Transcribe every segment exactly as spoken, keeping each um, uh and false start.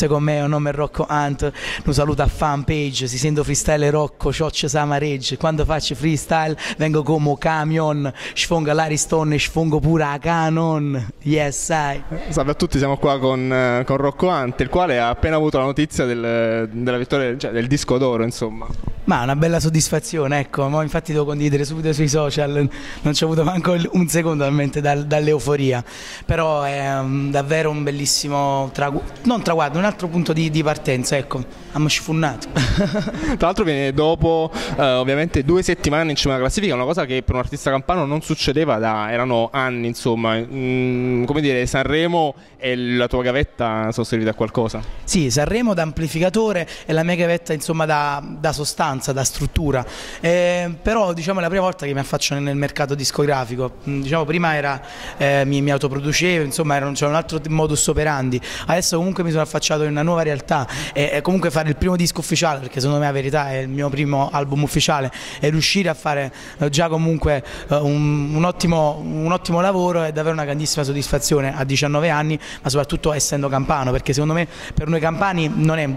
e con me, un nome è Rocco Hunt, un saluto a fanpage, si sento freestyle Rocco, ciocce samaregge, quando faccio freestyle vengo come camion, sfongo l'Ariston e sfongo pure a Canon, yes I. Salve a tutti, siamo qua con, con Rocco Hunt, il quale ha appena avuto la notizia del, della vittoria, cioè del disco d'oro, insomma. Ma una bella soddisfazione, ecco, ma infatti devo condividere subito sui social, non ci ho avuto manco un secondo veramente dal, dall'euforia, però è um, davvero un bellissimo traguardo, non traguardo, un altro punto di, di partenza, ecco, abbiamo sfunnato. Tra l'altro viene dopo eh, ovviamente due settimane in cima alla classifica, una cosa che per un artista campano non succedeva da, erano anni insomma, mm, come dire, Sanremo e la tua gavetta sono servite a qualcosa? Sì, Sanremo da amplificatore e la mia gavetta insomma da, da sostanza, da struttura, eh, però diciamo è la prima volta che mi affaccio nel mercato discografico, diciamo prima era, eh, mi, mi autoproducevo, insomma era, c'era un altro modus operandi, adesso comunque mi sono affacciato in una nuova realtà e, e comunque fare il primo disco ufficiale, perché secondo me La Verità è il mio primo album ufficiale, e riuscire a fare eh, già comunque eh, un, un, ottimo, un ottimo lavoro è davvero una grandissima soddisfazione a diciannove anni, ma soprattutto essendo campano, perché secondo me per noi campani non è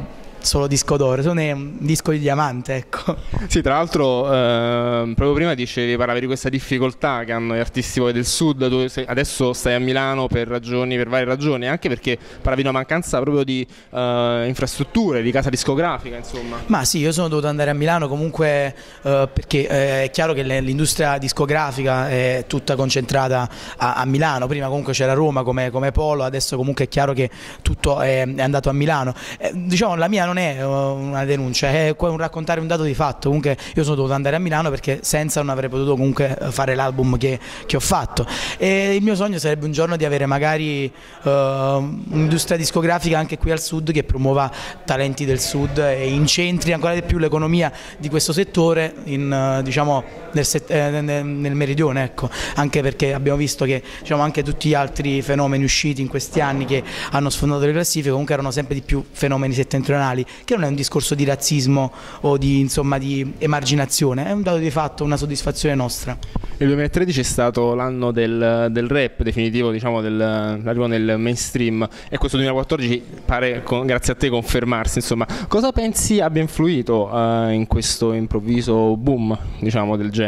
solo disco d'oro, sono un disco di diamante, ecco. Sì, tra l'altro eh, proprio prima dicevi, parlavi di questa difficoltà che hanno gli artisti poi del sud, tu sei, adesso stai a Milano per ragioni, per varie ragioni, anche perché parlavi di una mancanza proprio di eh, infrastrutture, di casa discografica, insomma. Ma sì, io sono dovuto andare a Milano comunque eh, perché eh, è chiaro che l'industria discografica è tutta concentrata a, a Milano, prima comunque c'era Roma come, come polo, adesso comunque è chiaro che tutto è, è andato a Milano. Eh, diciamo la mia non è una denuncia, è un raccontare un dato di fatto, comunque io sono dovuto andare a Milano perché senza non avrei potuto comunque fare l'album che, che ho fatto, e il mio sogno sarebbe un giorno di avere magari uh, un'industria discografica anche qui al sud che promuova talenti del sud e incentri ancora di più l'economia di questo settore in, uh, diciamo, nel, set, eh, nel, nel meridione, ecco. Anche perché abbiamo visto che diciamo, anche tutti gli altri fenomeni usciti in questi anni che hanno sfondato le classifiche comunque erano sempre di più fenomeni settentrionali, che non è un discorso di razzismo o di, insomma, di emarginazione, è un dato di fatto, una soddisfazione nostra. Il duemilatredici è stato l'anno del, del rap definitivo, diciamo, dell'arrivo nel mainstream, e questo duemilaquattordici pare, con, grazie a te, confermarsi, insomma. Cosa pensi abbia influito eh, in questo improvviso boom, diciamo, del genere?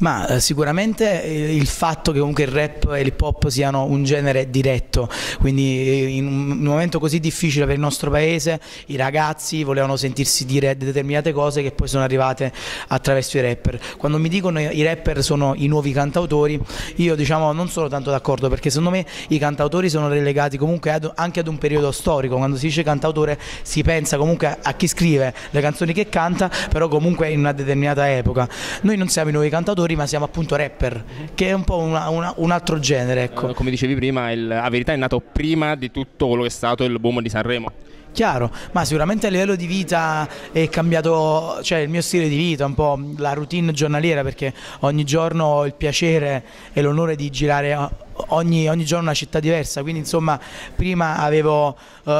Ma eh, sicuramente eh, il fatto che comunque il rap e l'hip hop siano un genere diretto, quindi eh, in un momento così difficile per il nostro paese i ragazzi volevano sentirsi dire determinate cose che poi sono arrivate attraverso i rapper. Quando mi dicono i rapper sono i nuovi cantautori, io diciamo non sono tanto d'accordo, perché secondo me i cantautori sono relegati comunque ad, anche ad un periodo storico. Quando si dice cantautore si pensa comunque a chi scrive le canzoni che canta, però comunque in una determinata epoca. Noi non siamo i nuovi cantautori, ma siamo appunto rapper, che è un po' una, una, un altro genere, ecco. Come dicevi prima, il, La Verità è nato prima di tutto quello che è stato il boom di Sanremo. Chiaro, ma sicuramente a livello di vita è cambiato, cioè il mio stile di vita, un po' la routine giornaliera, perché ogni giorno ho il piacere e l'onore di girare Ogni, ogni giorno una città diversa, quindi insomma prima avevo, uh,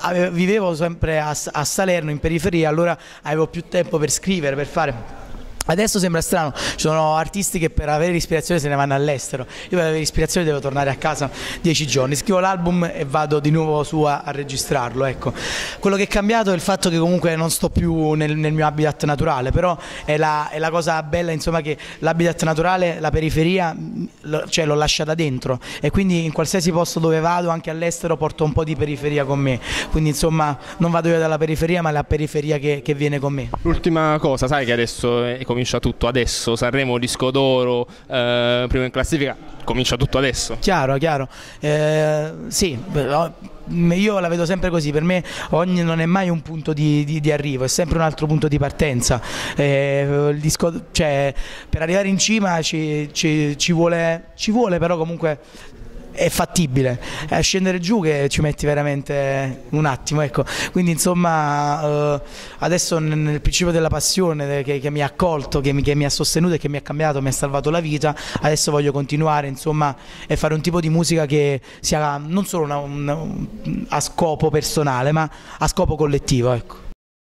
avevo vivevo sempre a, a Salerno in periferia, allora avevo più tempo per scrivere, per fare. Adesso sembra strano, ci sono artisti che per avere ispirazione se ne vanno all'estero, io per avere ispirazione devo tornare a casa dieci giorni, scrivo l'album e vado di nuovo su a, a registrarlo, ecco. Quello che è cambiato è il fatto che comunque non sto più nel, nel mio habitat naturale, però è la, è la cosa bella insomma, che l'habitat naturale, la periferia, lo, cioè l'ho lasciata dentro, e quindi in qualsiasi posto dove vado, anche all'estero, porto un po' di periferia con me, quindi insomma non vado io dalla periferia ma la periferia che, che viene con me. L'ultima cosa, sai che adesso è comincia tutto adesso, Sanremo, disco d'oro, eh, primo in classifica, comincia tutto adesso. Chiaro, chiaro, eh, sì, però io la vedo sempre così, per me ogni, non è mai un punto di, di, di arrivo, è sempre un altro punto di partenza, eh, il disco, cioè, per arrivare in cima ci, ci, ci, vuole, ci vuole, però comunque è fattibile, è scendere giù che ci metti veramente un attimo, ecco. Quindi insomma adesso nel principio della passione che, che mi ha accolto, che mi, che mi ha sostenuto e che mi ha cambiato, mi ha salvato la vita, adesso voglio continuare insomma e fare un tipo di musica che sia non solo una, una, a scopo personale ma a scopo collettivo, ecco.